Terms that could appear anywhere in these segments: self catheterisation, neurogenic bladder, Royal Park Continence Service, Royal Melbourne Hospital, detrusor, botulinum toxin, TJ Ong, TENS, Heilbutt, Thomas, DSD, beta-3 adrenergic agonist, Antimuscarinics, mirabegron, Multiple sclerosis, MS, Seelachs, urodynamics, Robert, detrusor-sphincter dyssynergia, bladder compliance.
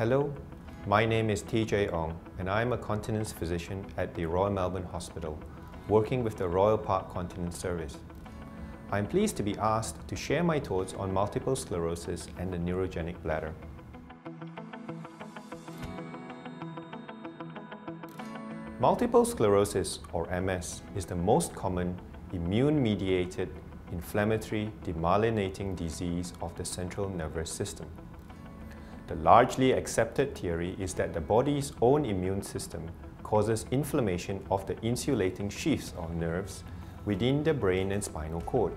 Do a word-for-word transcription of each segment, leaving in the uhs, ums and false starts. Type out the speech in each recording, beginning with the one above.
Hello, my name is T J Ong and I'm a continence physician at the Royal Melbourne Hospital, working with the Royal Park Continence Service. I'm pleased to be asked to share my thoughts on multiple sclerosis and the neurogenic bladder. Multiple sclerosis, or M S, is the most common immune-mediated inflammatory demyelinating disease of the central nervous system. The largely accepted theory is that the body's own immune system causes inflammation of the insulating sheaths or nerves within the brain and spinal cord.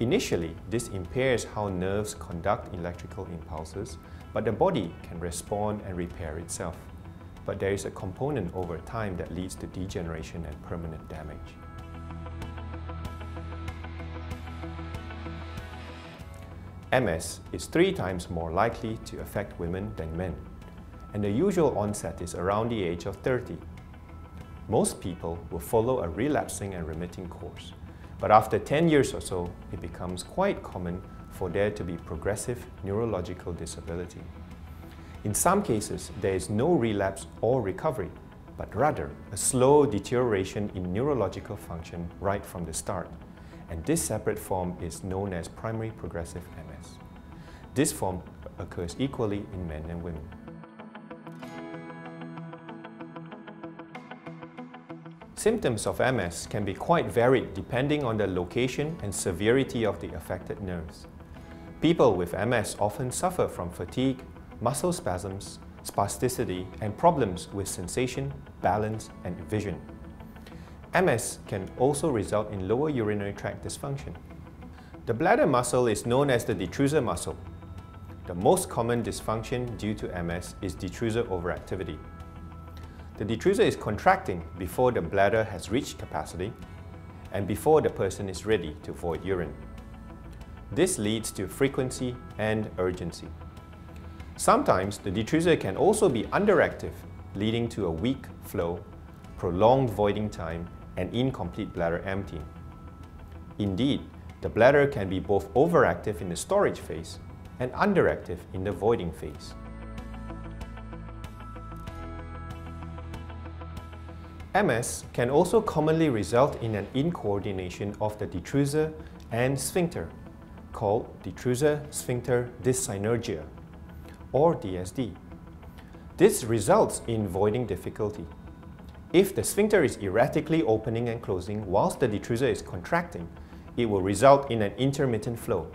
Initially, this impairs how nerves conduct electrical impulses, but the body can respond and repair itself. But there is a component over time that leads to degeneration and permanent damage. M S is three times more likely to affect women than men, and the usual onset is around the age of thirty. Most people will follow a relapsing and remitting course, but after ten years or so, it becomes quite common for there to be progressive neurological disability. In some cases, there is no relapse or recovery, but rather a slow deterioration in neurological function right from the start. And this separate form is known as primary progressive M S. This form occurs equally in men and women. Symptoms of M S can be quite varied depending on the location and severity of the affected nerves. People with M S often suffer from fatigue, muscle spasms, spasticity, and problems with sensation, balance, and vision. M S can also result in lower urinary tract dysfunction. The bladder muscle is known as the detrusor muscle. The most common dysfunction due to M S is detrusor overactivity. The detrusor is contracting before the bladder has reached capacity and before the person is ready to void urine. This leads to frequency and urgency. Sometimes the detrusor can also be underactive, leading to a weak flow, prolonged voiding time, and incomplete bladder emptying. Indeed, the bladder can be both overactive in the storage phase and underactive in the voiding phase. M S can also commonly result in an incoordination of the detrusor and sphincter, called detrusor-sphincter dyssynergia, or D S D. This results in voiding difficulty. If the sphincter is erratically opening and closing whilst the detrusor is contracting, it will result in an intermittent flow.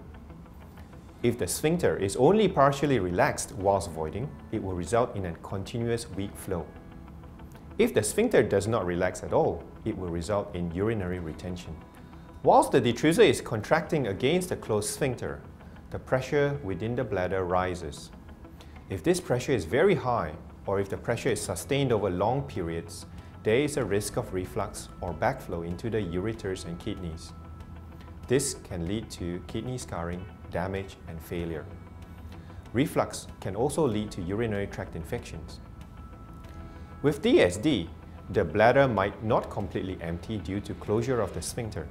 If the sphincter is only partially relaxed whilst voiding, it will result in a continuous weak flow. If the sphincter does not relax at all, it will result in urinary retention. Whilst the detrusor is contracting against the closed sphincter, the pressure within the bladder rises. If this pressure is very high, or if the pressure is sustained over long periods, there is a risk of reflux or backflow into the ureters and kidneys. This can lead to kidney scarring, damage, and failure. Reflux can also lead to urinary tract infections. With D S D, the bladder might not completely empty due to closure of the sphincter.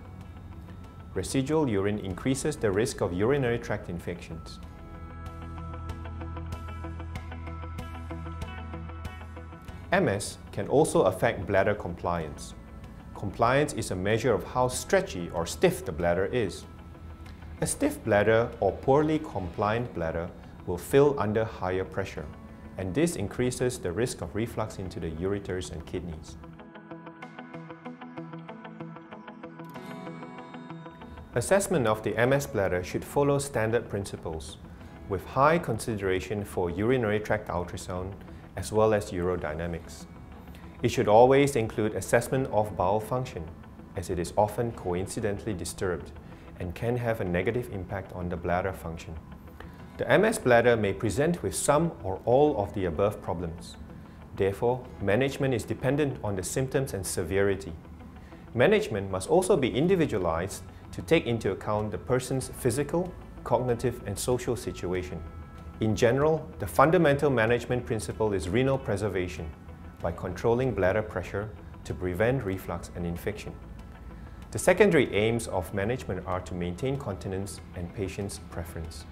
Residual urine increases the risk of urinary tract infections. M S can also affect bladder compliance. Compliance is a measure of how stretchy or stiff the bladder is. A stiff bladder or poorly compliant bladder will fill under higher pressure, and this increases the risk of reflux into the ureters and kidneys. Assessment of the M S bladder should follow standard principles, with high consideration for urinary tract ultrasound as well as urodynamics. It should always include assessment of bowel function, as it is often coincidentally disturbed and can have a negative impact on the bladder function. The M S bladder may present with some or all of the above problems. Therefore, management is dependent on the symptoms and severity. Management must also be individualized to take into account the person's physical, cognitive, and social situation. In general, the fundamental management principle is renal preservation by controlling bladder pressure to prevent reflux and infection. The secondary aims of management are to maintain continence and patient's preference.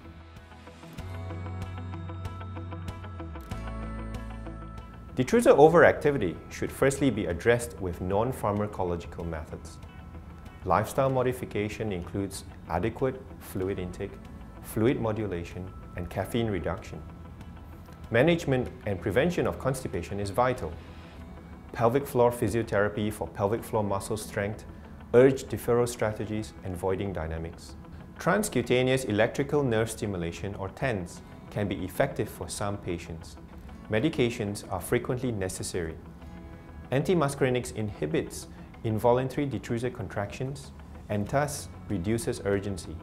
Detrusor overactivity should firstly be addressed with non-pharmacological methods. Lifestyle modification includes adequate fluid intake, fluid modulation, and caffeine reduction. Management and prevention of constipation is vital. Pelvic floor physiotherapy for pelvic floor muscle strength, urge deferral strategies, and voiding dynamics. Transcutaneous electrical nerve stimulation, or T E N S, can be effective for some patients. Medications are frequently necessary. Antimuscarinics inhibits involuntary detrusor contractions and thus reduces urgency.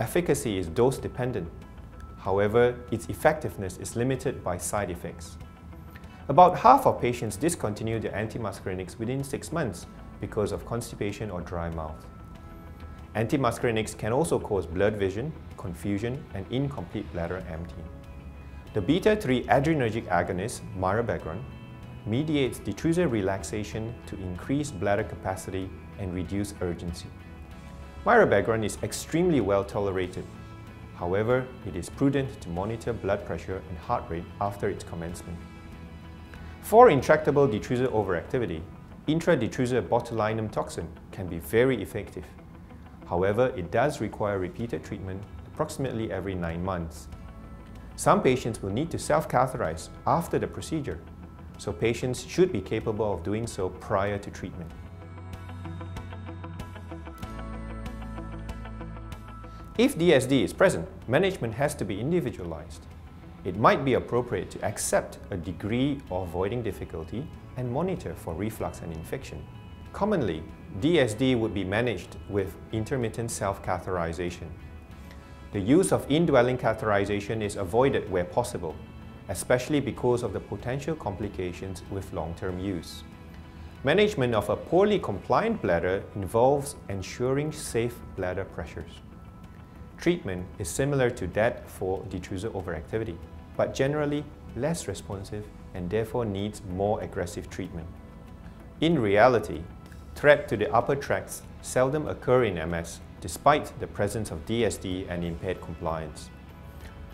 Efficacy is dose-dependent. However, its effectiveness is limited by side effects. About half of patients discontinue their antimuscarinics within six months because of constipation or dry mouth. Antimuscarinics can also cause blurred vision, confusion, and incomplete bladder emptying. The beta three adrenergic agonist, mirabegron, mediates detrusor relaxation to increase bladder capacity and reduce urgency. Mirabegron is extremely well tolerated. However, it is prudent to monitor blood pressure and heart rate after its commencement. For intractable detrusor overactivity, intradetrusor botulinum toxin can be very effective. However, it does require repeated treatment approximately every nine months. Some patients will need to self-catheterize after the procedure, so patients should be capable of doing so prior to treatment. If D S D is present, management has to be individualized. It might be appropriate to accept a degree of voiding difficulty and monitor for reflux and infection. Commonly, D S D would be managed with intermittent self-catheterization. The use of indwelling catheterization is avoided where possible, especially because of the potential complications with long-term use. Management of a poorly compliant bladder involves ensuring safe bladder pressures. Treatment is similar to that for detrusor overactivity, but generally less responsive and therefore needs more aggressive treatment. In reality, threat to the upper tracts seldom occur in M S despite the presence of D S D and impaired compliance.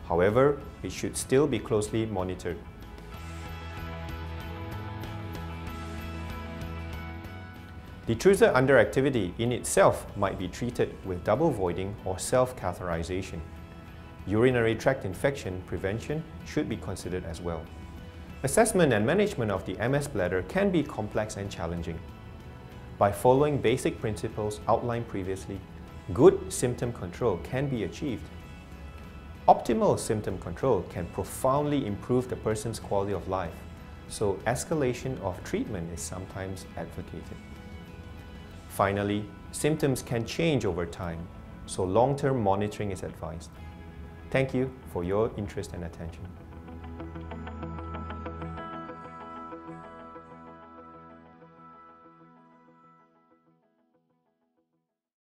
However, it should still be closely monitored. Detrusor underactivity in itself might be treated with double voiding or self-catheterization. Urinary tract infection prevention should be considered as well. Assessment and management of the M S bladder can be complex and challenging. By following basic principles outlined previously, good symptom control can be achieved. Optimal symptom control can profoundly improve the person's quality of life, so escalation of treatment is sometimes advocated. Finally, symptoms can change over time, so long-term monitoring is advised. Thank you for your interest and attention.